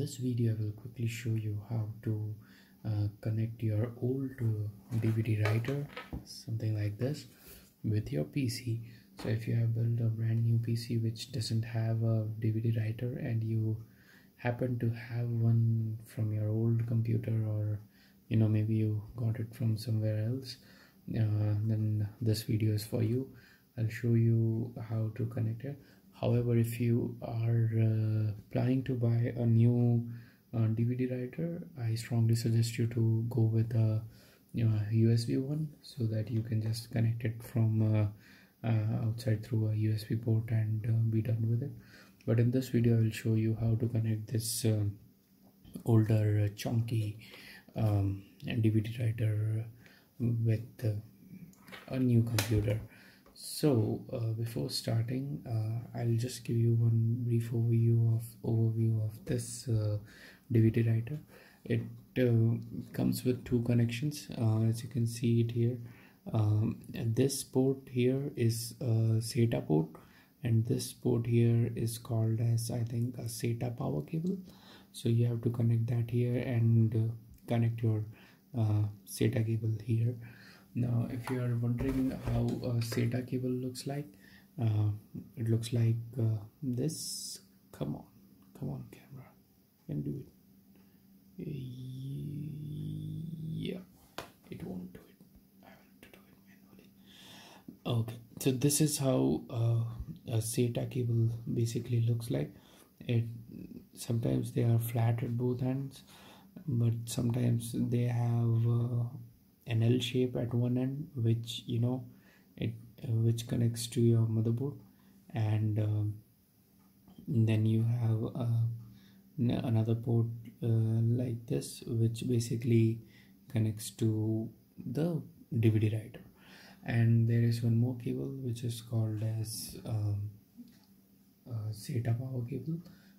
this video I will quickly show you how to connect your old DVD writer, something like this, with your PC. So if you have built a brand new PC which doesn't have a DVD writer and you happen to have one from your old computer, or you know, maybe you got it from somewhere else, then this video is for you. I'll show you how to connect it. However, if you are planning to buy a new DVD writer, I strongly suggest you to go with a USB one, so that you can just connect it from outside through a USB port and be done with it. But in this video I will show you how to connect this older chunky DVD writer with a new computer. So before starting, I'll just give you one brief overview of this DVD writer. It comes with two connections, as you can see it here. This port here is a SATA port, and this port here is called as, I think, a SATA power cable. So you have to connect that here and connect your SATA cable here. Now if you are wondering how a SATA cable looks like, it looks like this. Come on camera, you can do it. Yeah, it won't do it. I have to do it manually. Okay, so this is how a SATA cable basically looks like. It sometimes they are flat at both ends, but sometimes they have an L shape at one end, which you know it which connects to your motherboard, and then you have another port like this, which basically connects to the DVD writer. And there is one more cable which is called as SATA power cable,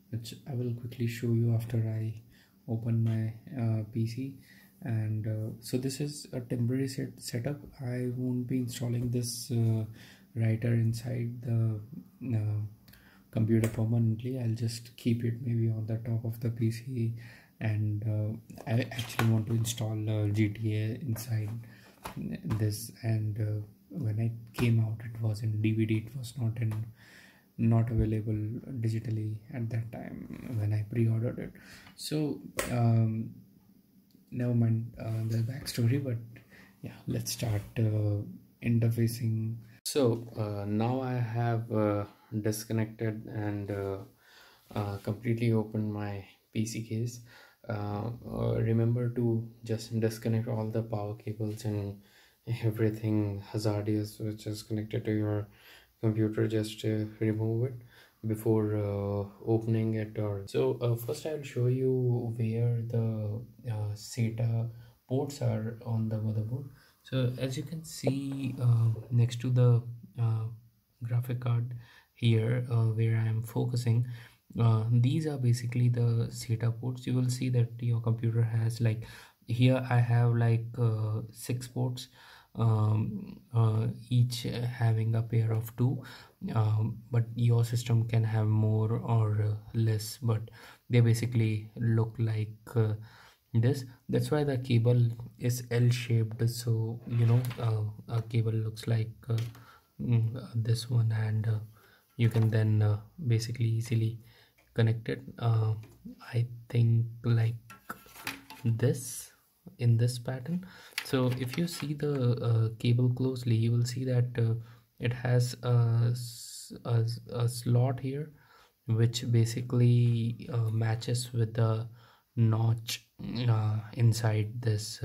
which I will quickly show you after I open my PC. And so this is a temporary setup. I won't be installing this writer inside the computer permanently. I'll just keep it maybe on the top of the PC, and I actually want to install GTA inside this. And when it came out, it was in DVD. It was not available digitally at that time when I pre-ordered it. So never mind the backstory, but yeah, let's start interfacing. So now I have disconnected and completely opened my PC case. Remember to just disconnect all the power cables and everything hazardous which is connected to your computer. Just remove it before opening it. Or so first I'll show you where the SATA ports are on the motherboard. So as you can see, next to the graphic card here, where I am focusing, these are basically the SATA ports. You will see that your computer has, like here I have like 6 ports, each having a pair of 2, but your system can have more or less, but they basically look like this. That's why the cable is L-shaped, so you know a cable looks like this one, and you can then basically easily connect it, I think like this, in this pattern. So if you see the cable closely, you will see that it has a slot here which basically matches with the notch inside this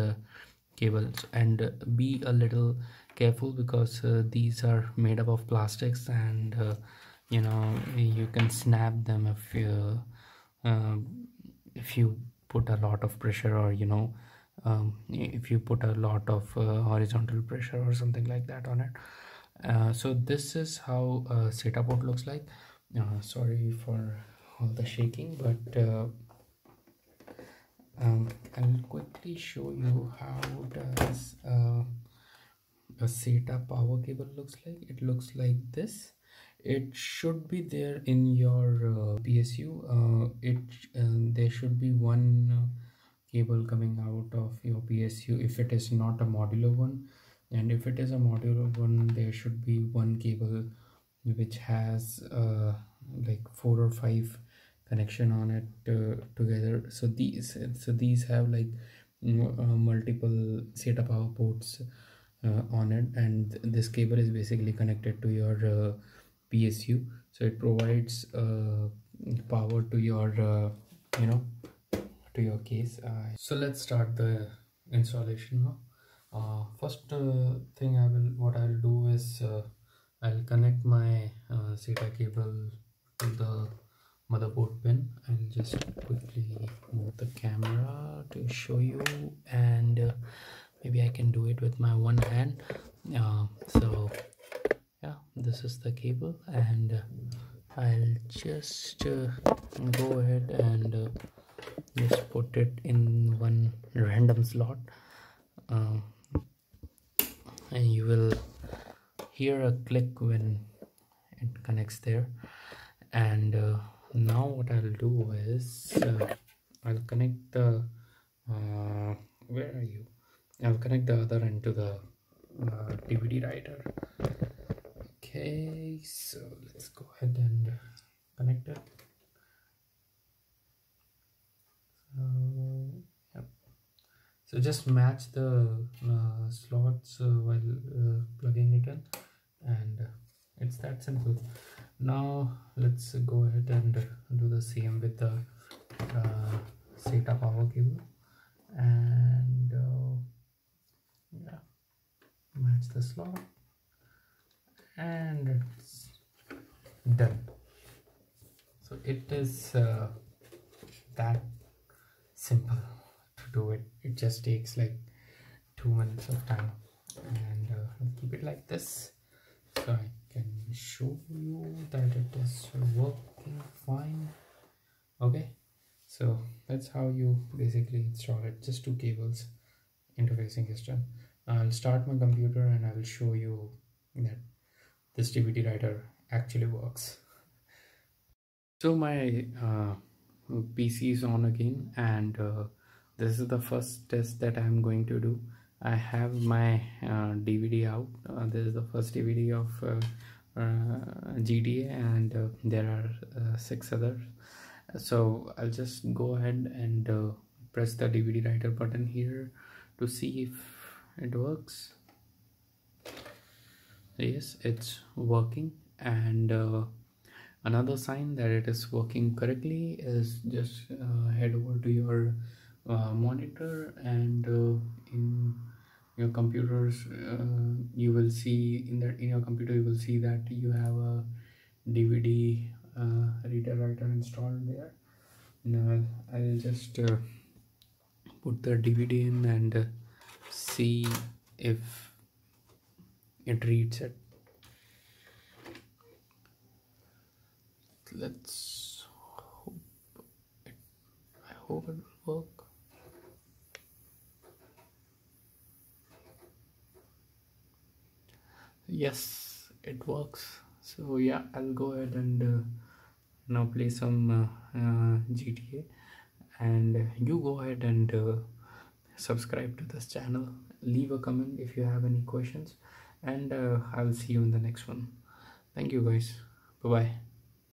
cable. And be a little careful, because these are made up of plastics, and you know, you can snap them if you put a lot of pressure, or you know, if you put a lot of horizontal pressure or something like that on it. So this is how a SATA port looks like. Sorry for all the shaking, but I'll quickly show you how does a SATA power cable looks like. It looks like this. it should be there in your PSU. There should be one cable coming out of your PSU if it is not a modular one, and if it is a modular one, there should be one cable which has like 4 or 5 connection on it together. So these have like multiple SATA power ports on it, and this cable is basically connected to your PSU, so it provides power to your to your case. So let's start the installation now. First thing I'll do is I'll connect my SATA cable to the motherboard pin, and just quickly move the camera to show you, and maybe I can do it with my one hand. So yeah, this is the cable, and I'll just go ahead and just put it in one random slot, and you will hear a click when it connects there. And now what I'll do is I'll connect the I'll connect the other end to the DVD writer. Okay, so let's go ahead and connect it. Yep. So just match the slots while plugging it in, and it's that simple. Now let's go ahead and do the same with the SATA power cable, and yeah, match the slot, and it's done. So it is that simple to do it. It just takes like 2 minutes of time, and I'll keep it like this so I can show you that it is working fine. Okay, so that's how you basically install it. Just 2 cables interfacing is done. I'll start my computer and I will show you that this DVD writer actually works. So my PC is on again, and this is the first test that I'm going to do. I have my DVD out. This is the first DVD of GTA, and there are 6 others. So I'll just go ahead and press the DVD writer button here to see if it works. Yes, it's working, and another sign that it is working correctly is just head over to your monitor, and in your computers you will see that you have a DVD reader writer installed there. Now I'll just put the DVD in and see if it reads it. Let's hope it will work. Yes, it works. So yeah, I'll go ahead and now play some GTA, and you go ahead and subscribe to this channel, leave a comment if you have any questions, and I'll see you in the next one. Thank you guys, bye bye.